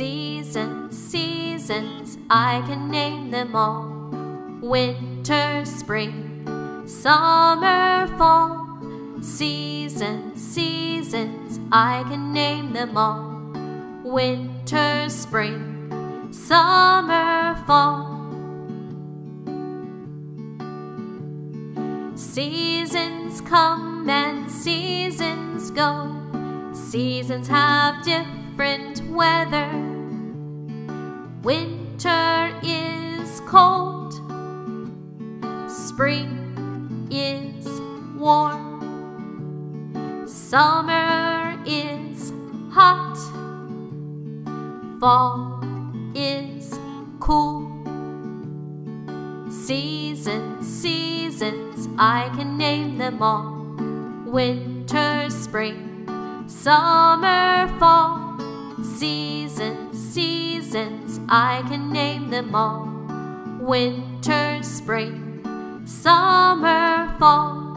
Seasons, seasons, I can name them all. Winter, spring, summer, fall. Seasons, seasons, I can name them all. Winter, spring, summer, fall. Seasons come and seasons go. Seasons have different weather. Winter is cold. Spring is warm. Summer is hot. Fall is cool. Seasons, seasons, I can name them all. Winter, spring, summer, fall. Seasons, seasons, I can name them all. Winter, spring, summer, fall.